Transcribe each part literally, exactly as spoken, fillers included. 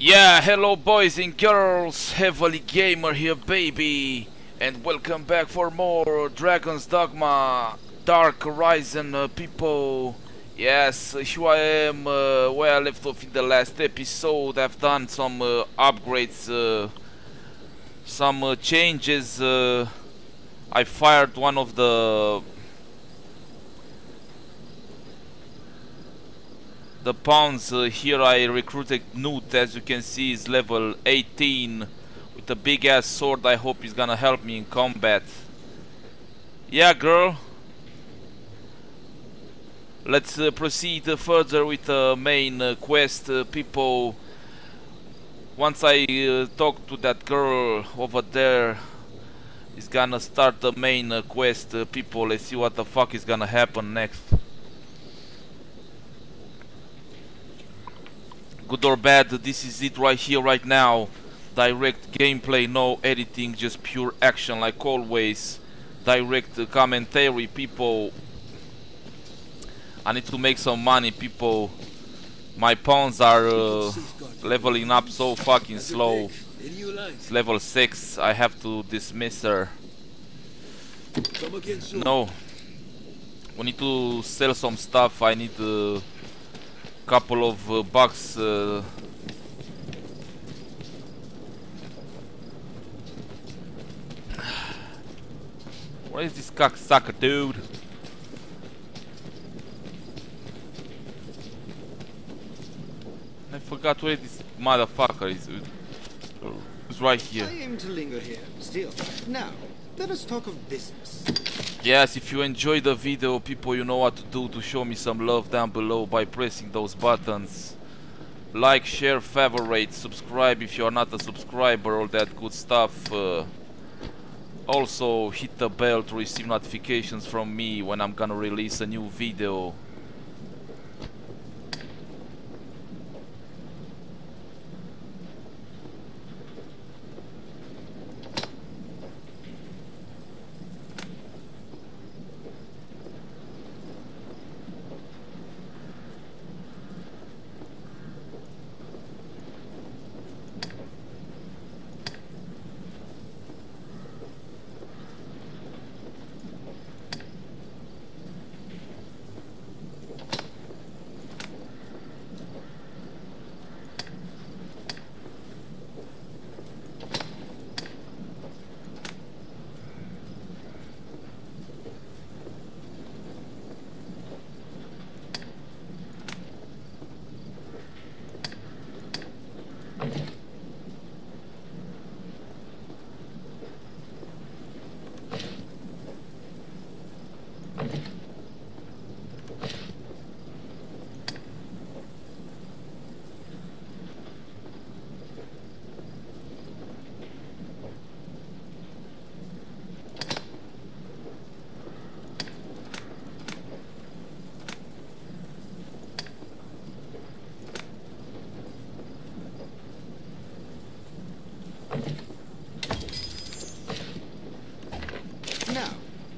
Yeah, hello boys and girls, HeavilyGamer here baby, and welcome back for more Dragon's Dogma, Dark Arisen uh, people. Yes, here I am, uh, where I left off in the last episode. I've done some uh, upgrades, uh, some uh, changes. uh, I fired one of the The pounds. Uh, here I recruited Newt, as you can see is level eighteen with a big ass sword. I hope he's gonna help me in combat. Yeah girl, let's uh, proceed uh, further with the uh, main uh, quest, uh, people. Once I uh, talk to that girl over there, it's gonna start the main uh, quest, uh, people. Let's see what the fuck is gonna happen next. Good or bad, this is it right here, right now. Direct gameplay, no editing, just pure action like always. Direct uh, commentary, people. I need to make some money, people. My pawns are uh, leveling up so fucking slow. It's level six, I have to dismiss her. No. We need to sell some stuff, I need to... Uh, couple of uh, bucks. Uh, where is this cocksucker, dude? I forgot where this motherfucker is. It's right here. I aim to linger here still. Now, let us talk of business. Yes, if you enjoyed the video, people, you know what to do to show me some love down below by pressing those buttons. Like, share, favorite, subscribe if you are not a subscriber, all that good stuff. Uh, also, hit the bell to receive notifications from me when I'm gonna release a new video.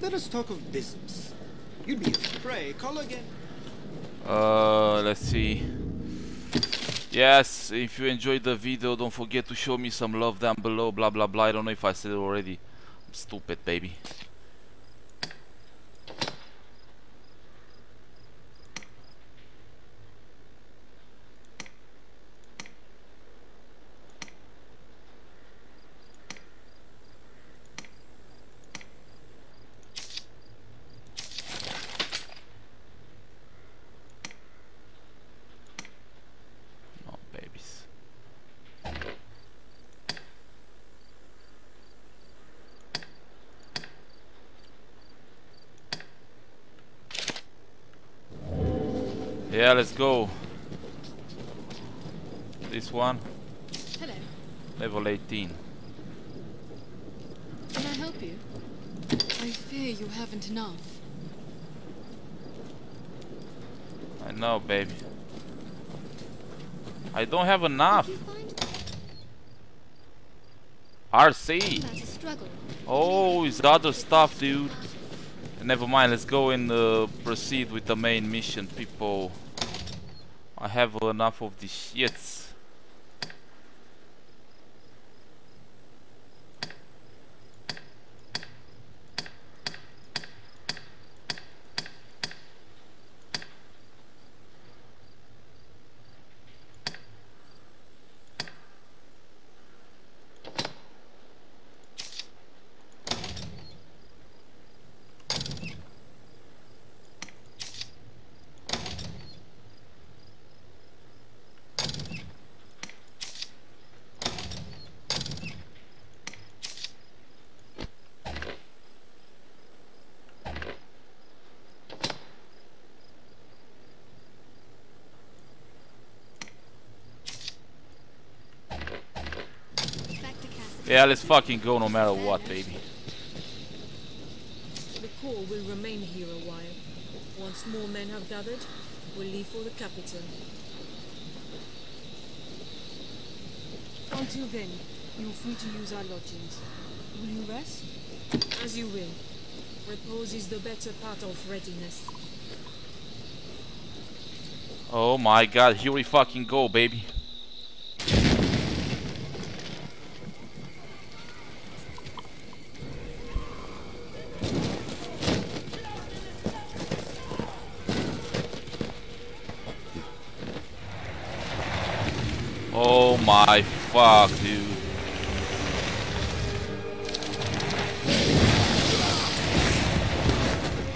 Let us talk of business. You'd be afraid. Call again. Uh, let's see. Yes, if you enjoyed the video, don't forget to show me some love down below. Blah blah blah. I don't know if I said it already. I'm stupid, baby. Yeah, let's go. This one. Hello. Level eighteen. Can I help you? I fear you haven't enough. I know, baby. I don't have enough. R C. Oh, it's other stuff, dude. Never mind. Let's go and uh, proceed with the main mission, people. I have enough of these shits. Yeah, let's fucking go no matter what, baby. The corps will remain here a while. Once more men have gathered, we'll leave for the capital. Until then, you're free to use our lodgings. Will you rest? As you will. Repose is the better part of readiness. Oh my god, here we fucking go, baby. Oh my fuck, dude.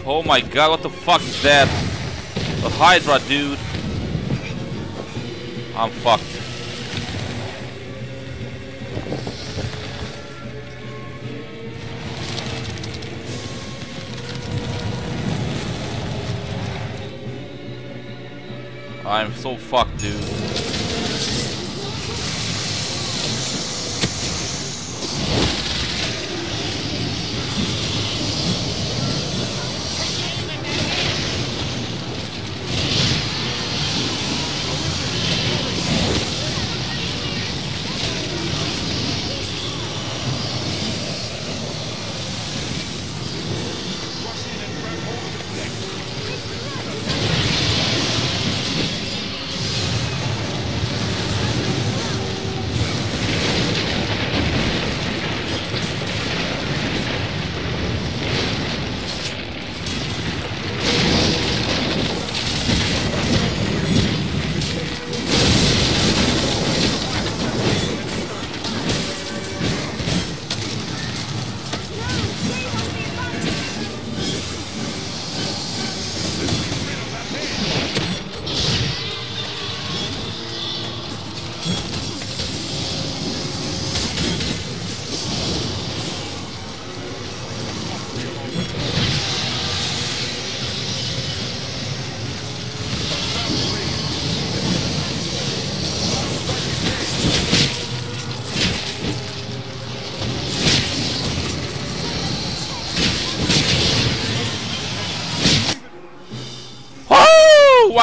Oh my god, what the fuck is that? A Hydra, dude. I'm fucked. I'm so fucked, dude.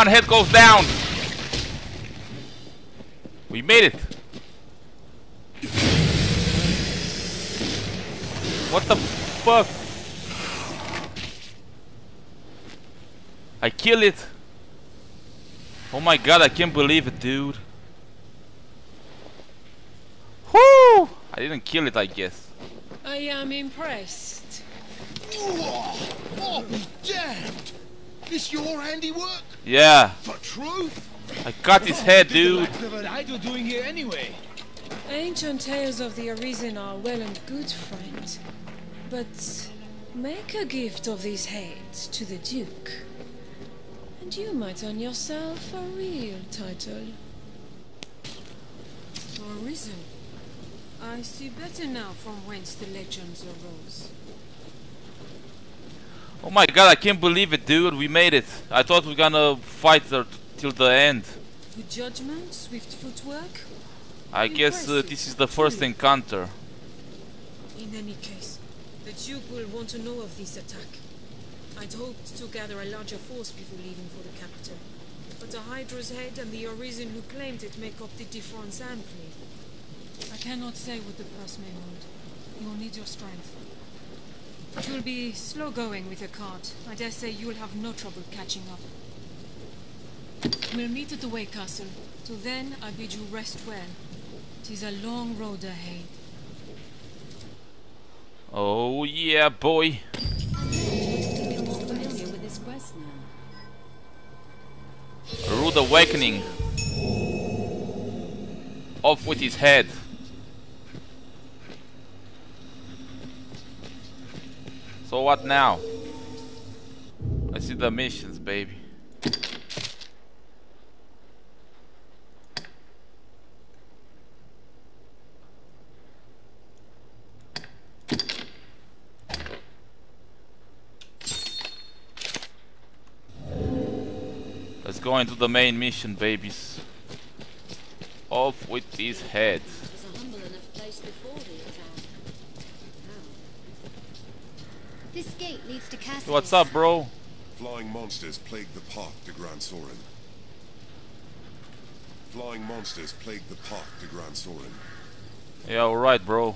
One head goes down. We made it. What the fuck? I killed it. Oh my god, I can't believe it, dude. Whoo! I didn't kill it, I guess. I am impressed. Oh, oh damned! This your handiwork? Yeah. For truth? I cut his head, dude. What are you doing here anyway? Ancient tales of the Arisen are well and good, friend. But make a gift of these heads to the Duke, and you might earn yourself a real title. Arisen? I see better now from whence the legends arose. Oh my god, I can't believe it, dude. We made it. I thought we were gonna fight her till the end. Good judgment, swift footwork. I Impressive. guess uh, this is the first encounter. In any case, the Duke will want to know of this attack. I'd hoped to gather a larger force before leaving for the capital. But the Hydra's head and the Arisen who claimed it make up the difference amply. I cannot say what the past may hold. You'll need your strength. It will be slow going with a cart. I dare say you'll have no trouble catching up. We'll meet at the Way Castle. Till then, I bid you rest well. Tis a long road ahead. Oh yeah, boy. Rude awakening. Off with his head. So what now? I see the missions, baby. Let's go into the main mission, babies. Off with his head. It was a humble enough place before the attack. This gate leads to Cassidy. What's up, bro? Flying monsters plague the path to Gran Soren. Flying monsters plague the path to Gran Soren. Yeah, all right, bro.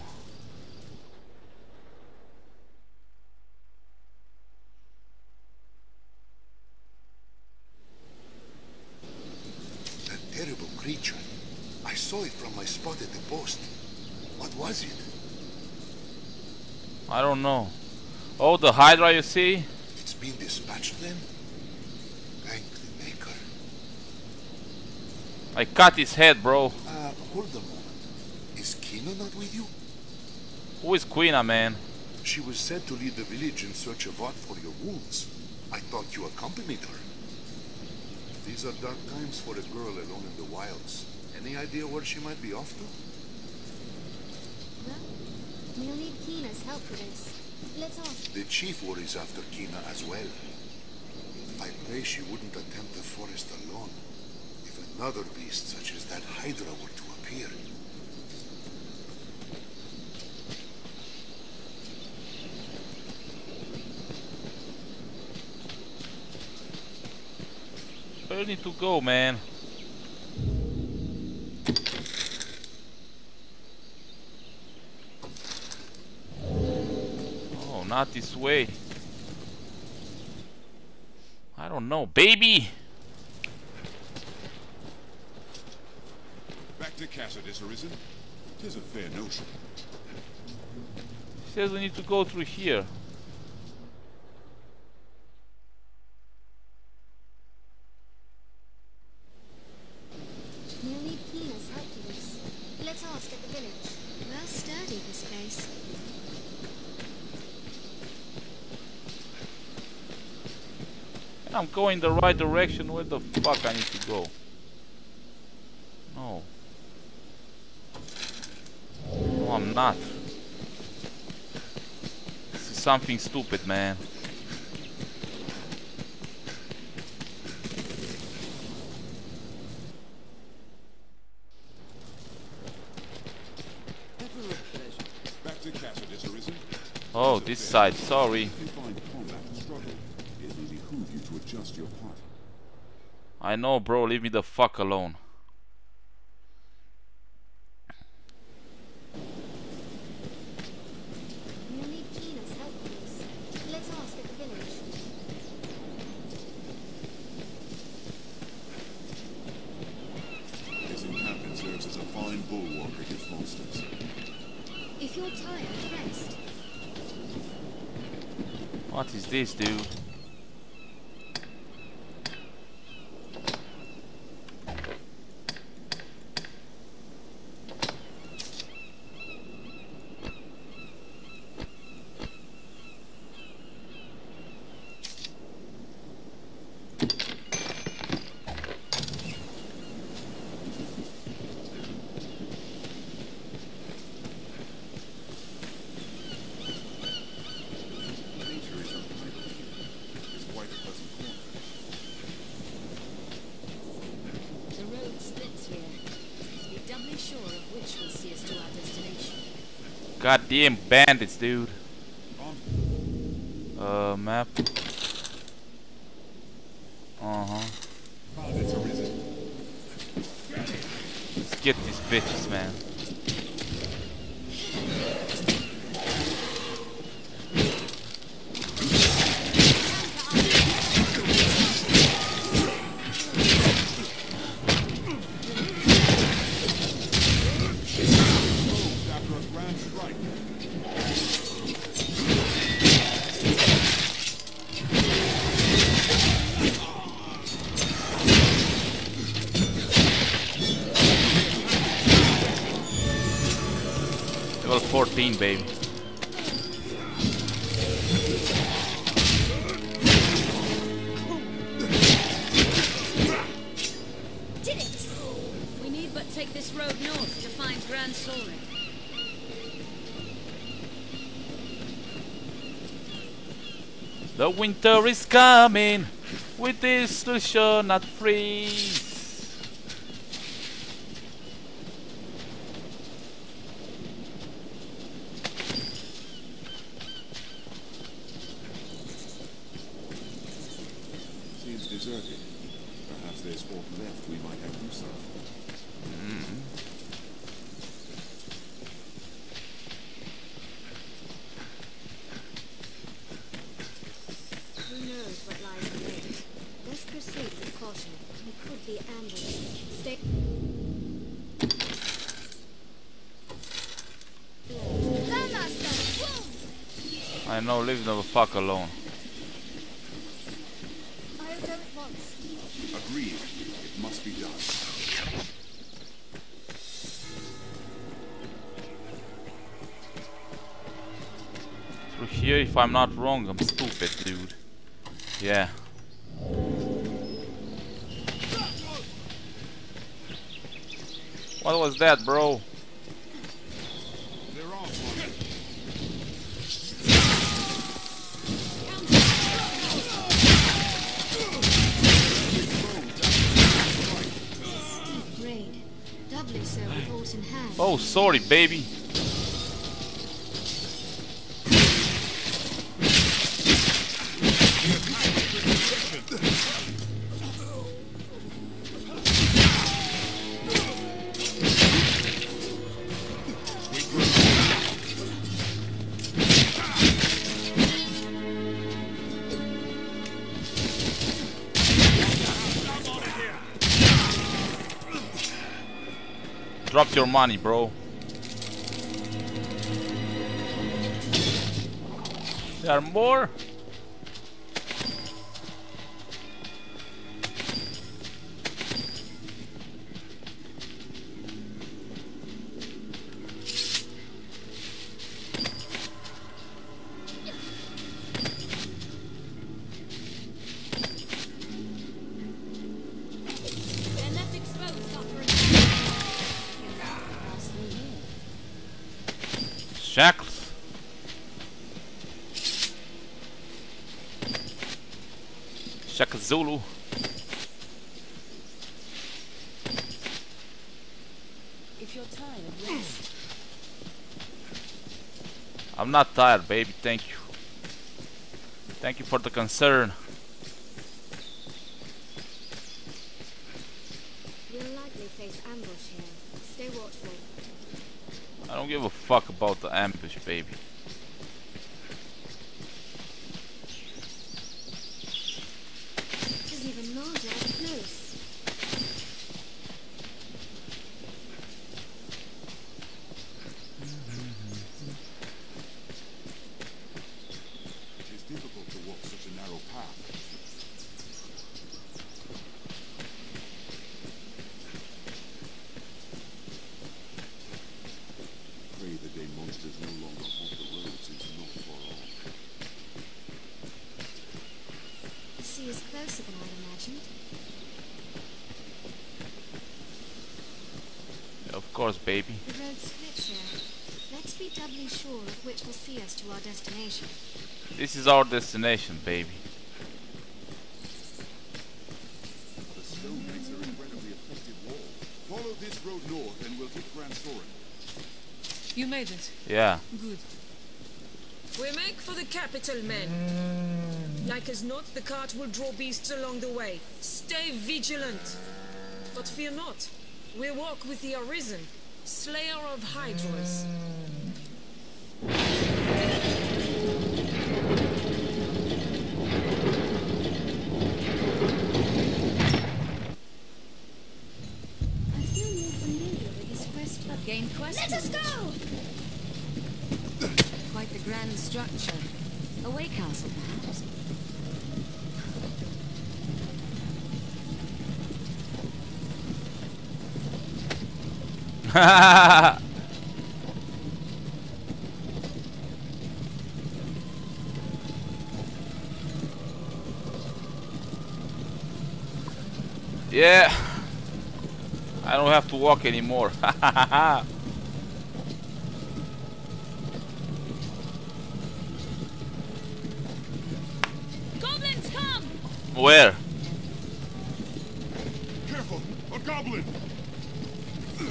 That terrible creature. I saw it from my spot at the post. What was it? I don't know. Oh, the Hydra, you see? It's been dispatched then? Thank the Maker. I cut his head, bro. Uh, hold a moment. Is Quina not with you? Who is Quina, man? She was said to leave the village in search of what for your wolves. I thought you accompanied her. These are dark times for a girl alone in the wilds. Any idea where she might be off to? Well, we'll need Quina's help for this. Let's off. The chief worries after Quina as well. I pray she wouldn't attempt the forest alone. If another beast such as that Hydra were to appear. I need to go, man. Not this way. I don't know, baby. Back to Cassidy's Arisen. Tis a fair notion. He says we need to go through here. We'll need Quina's help to this. Let's ask at the village. Well sturdy this place. I'm going the right direction. Where the fuck I need to go? No. No, I'm not. This is something stupid, man. Oh, this side. Sorry. Adjust your party. I know, bro, leave me the fuck alone. We'll need Quina's help with this. Let's ask at the village. This encampment serves as a fine bulwark against monsters. If you're tired, rest. What is this, dude? Goddamn bandits, dude. Uh, map. Uh-huh. Let's get these bitches, man. fourteen, baby. Did it! We need but take this road north to find Gran Soren. The winter is coming. With this, we shall not freeze. I know, leave the fuck alone. I'll go at once. Agreed. It must be done. Through here, if I'm not wrong, I'm stupid, dude. Yeah. What was that, bro? Oh, sorry, baby. Drop your money, bro. There are more? Shackles. Shackles Zulu. If you're tired, rest. I'm not tired, baby. Thank you. Thank you for the concern. We'll likely face ambush here. Stay watchful. I don't give a fuck about the ambush, baby. Doesn't even know that close. It is difficult to walk such a narrow path. Baby. The road splits here. Let's be doubly sure of which will see us to our destination. This is our destination, baby. The stone makes an incredibly effective wall. Follow this road north and we'll hit Gran Soren. You made it. Yeah. Good. We make for the capital, men. Like as not, the cart will draw beasts along the way. Stay vigilant. But fear not. We walk with the Arisen, slayer of Hydras. I feel more familiar with this quest of gain quest. Let us go! Quite the grand structure. A way castle, perhaps. Hahaha. Yeah, I don't have to walk anymore. Hahaha. Goblins come. Where? Careful, a goblin.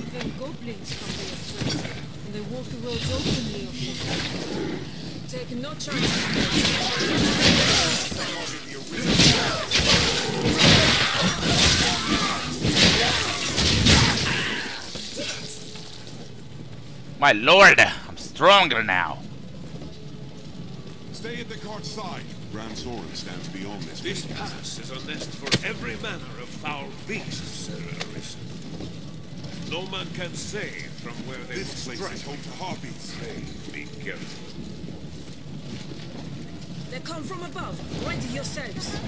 Even goblins come to your and they walk the roads openly of you. Take no chance. My lord, I'm stronger now. Stay at the cart side. Gran Soren stands beyond this. This pass is a nest for every manner of foul beasts, Sir Arisen. No man can say from where they will strike. This place is home to harpies. Pray, be careful. They come from above. Ready yourselves.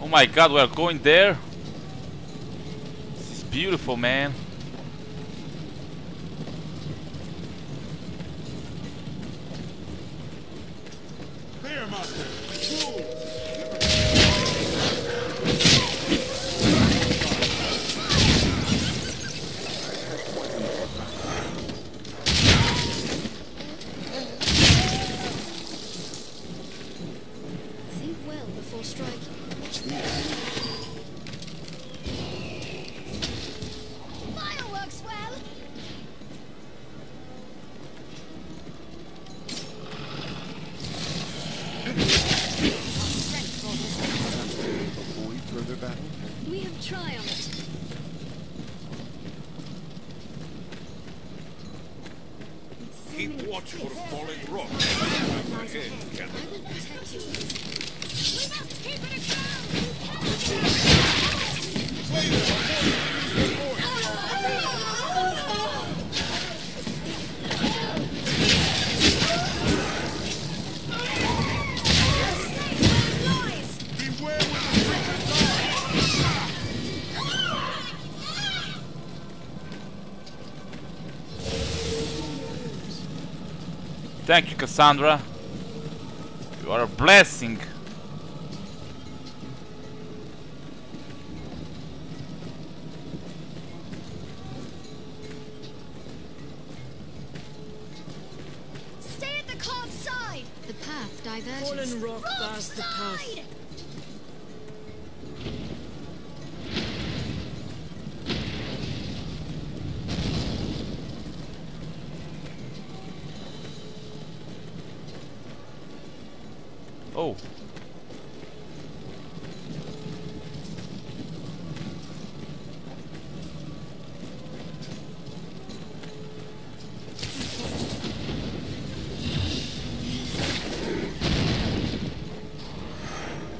Oh my god, we are going there. This is beautiful, man. Thank you, Cassandra. You are a blessing. Stay at the calm side. The path diverges. Fallen rock bars the path. Oh.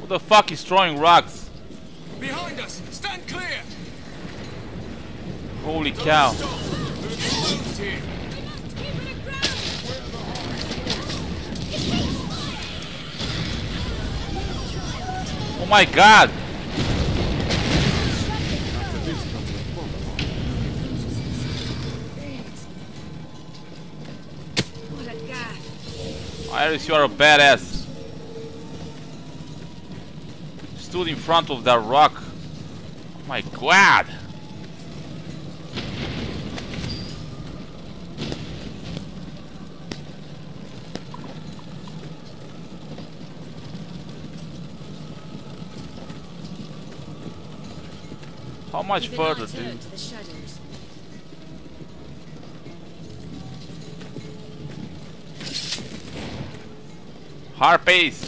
Who the fuck is throwing rocks? Behind us! Stand clear! Holy cow. Don't stop. my god! Iris, you are a badass. Stood in front of that rock. Oh my god! How much further, dude? Hard pace.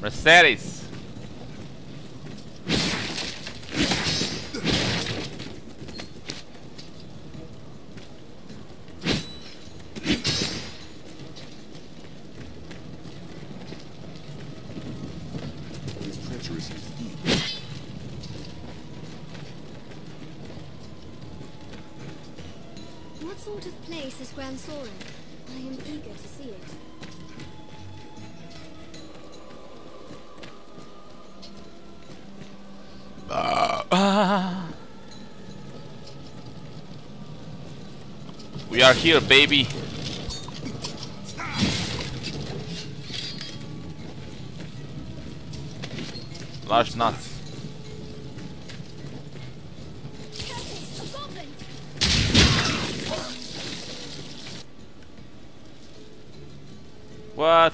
Mercedes. What sort of place is Gran Soren? I am eager to see it. We are here, baby. Large nuts. What?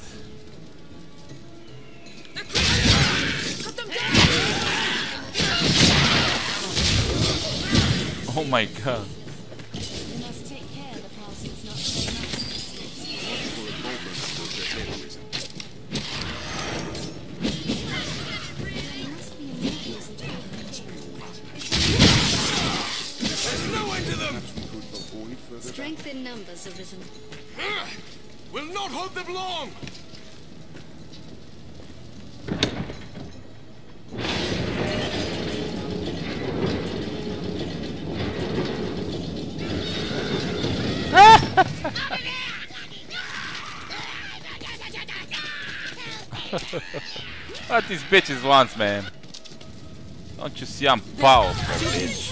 Oh my god. Strength in numbers, Arisen. Will not hold them long. What these bitches wants, man? Don't you see I'm powerful, bitch?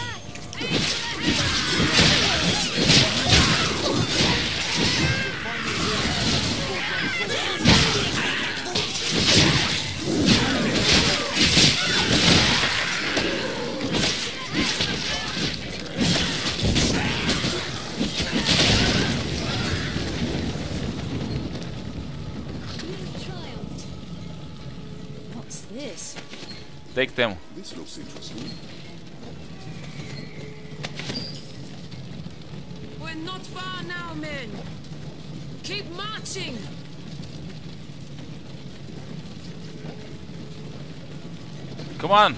Take them. This looks interesting. We're not far now, men. Keep marching. Come on.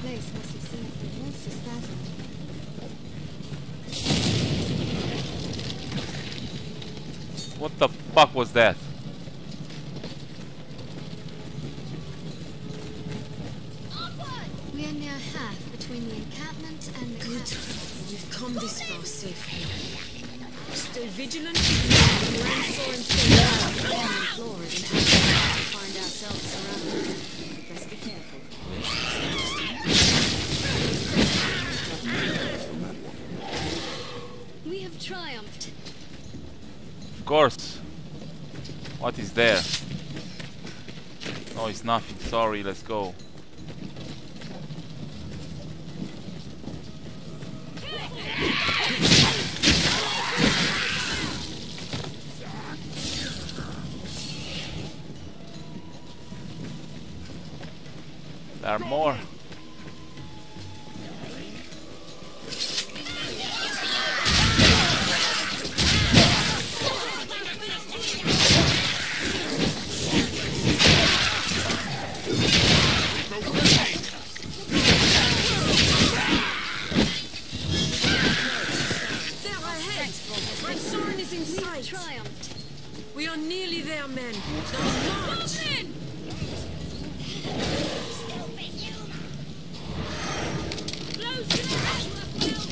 What the fuck was that? This far safely. Stay vigilant. Find ourselves surrounded. Best be careful. We have triumphed. Of course. What is there? No, it's nothing. Sorry, let's go. There are more. right. We are nearly there, men. Now march! Close to the edge of the field.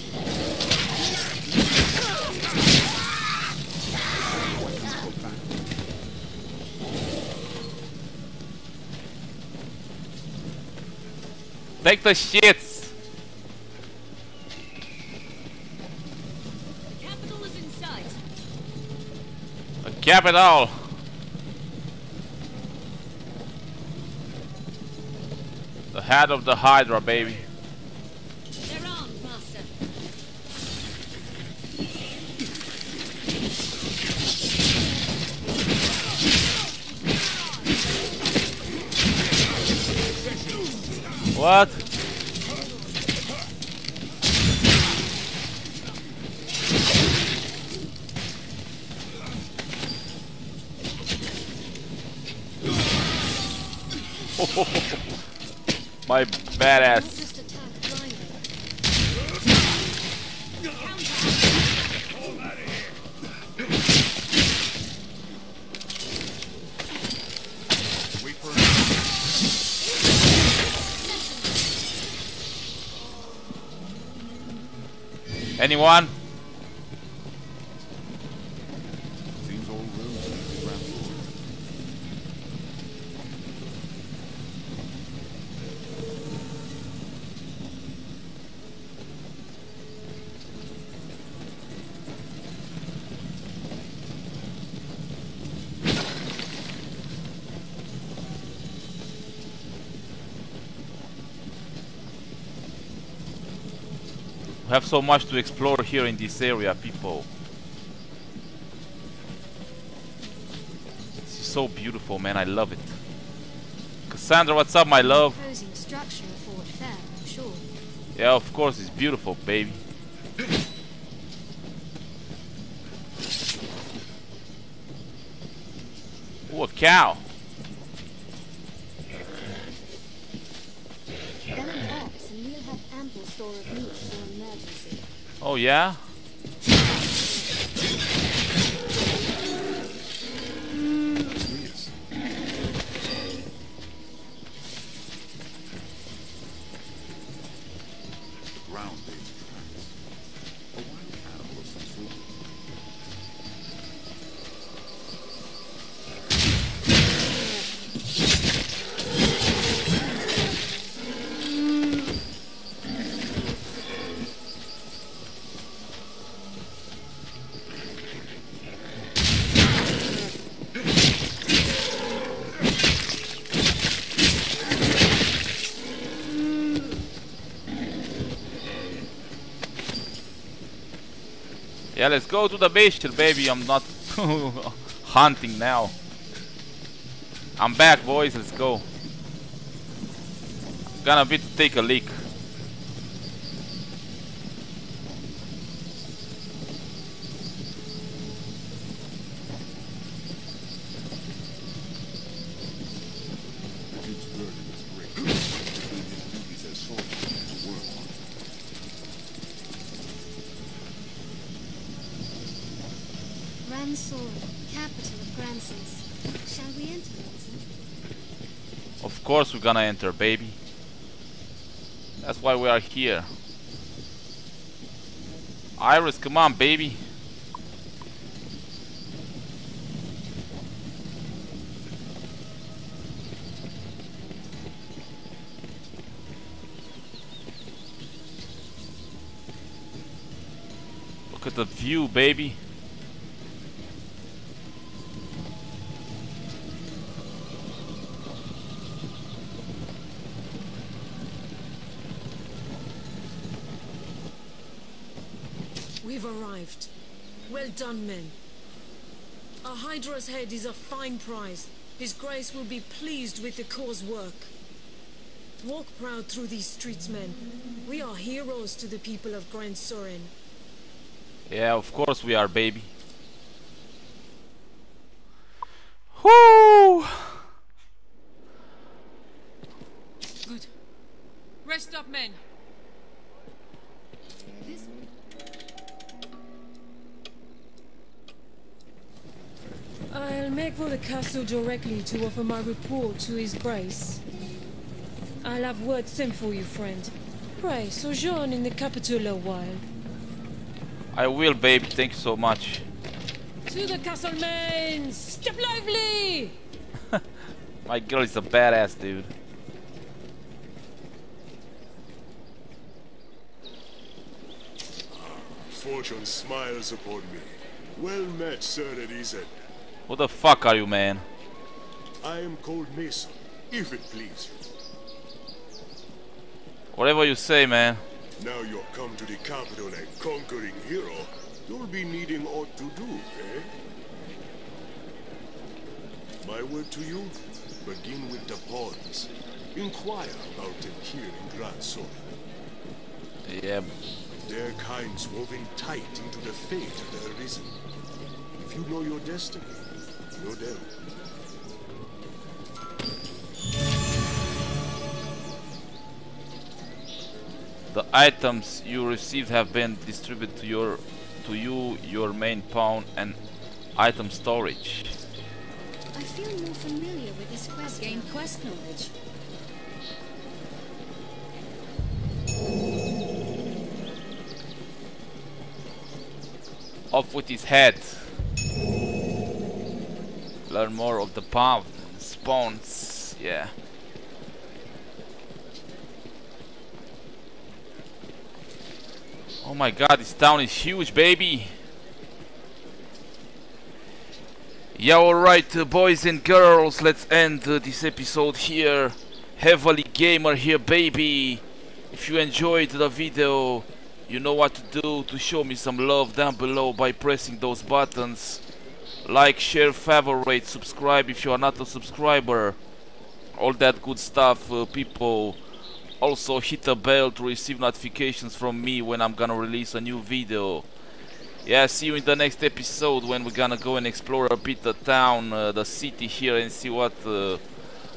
Take the shits! Capital! The head of the Hydra, baby. They're armed, Master. What? My badass. Anyone? We have so much to explore here in this area, people. This is so beautiful, man. I love it. Cassandra, what's up, my love? Yeah, of course, it's beautiful, baby. Ooh, a cow. Oh yeah? Yeah, let's go to the beach, baby. I'm not hunting now. I'm back, boys. Let's go. Gonna be to take a leak. Gran Soren, capital of Gransis. Shall we enter, Mason? Of course we're gonna enter, baby. That's why we are here. Iris, come on, baby. Look at the view, baby. We've arrived. Well done, men. Our Hydra's head is a fine prize. His Grace will be pleased with the cause work. Walk proud through these streets, men. We are heroes to the people of Gran Soren. Yeah, of course we are, baby. Whoo! Good. Rest up, men. This back for the castle directly to offer my report to his grace. I'll have word sent for you, friend. Pray, sojourn in the capital a while. I will, babe. Thank you so much. To the castle, men! Step lively! My girl is a badass, dude. Fortune smiles upon me. Well met, Sir Arisen. What the fuck are you, man? I am called Mason, if it please you. Whatever you say, man. Now you're come to the capital and conquering hero, you'll be needing aught to do, eh? My word to you, begin with the pawns. Inquire about them here in Gran Soren. Yeah. Their kind's woven tight into the fate of the Arisen. If you know your destiny, know them. The items you received have been distributed to your, to you, your main pawn and item storage. I feel more familiar with this quest. Gain quest knowledge. Off with his head. Learn more of the pawn spawns. Yeah. Oh my god, this town is huge, baby. Yeah, alright, uh, boys and girls, let's end uh, this episode here. HeavilyGamer here, baby. If you enjoyed the video, you know what to do to show me some love down below by pressing those buttons. Like, share, favorite, subscribe if you are not a subscriber. All that good stuff, uh, people. Also hit the bell to receive notifications from me when I'm gonna release a new video. Yeah, see you in the next episode when we're gonna go and explore a bit the town, uh, the city here, and see what uh,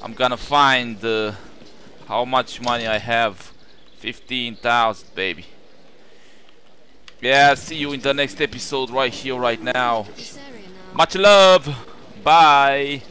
I'm gonna find. Uh, how much money I have? fifteen thousand, baby. Yeah, see you in the next episode right here, right now. Much love. Bye.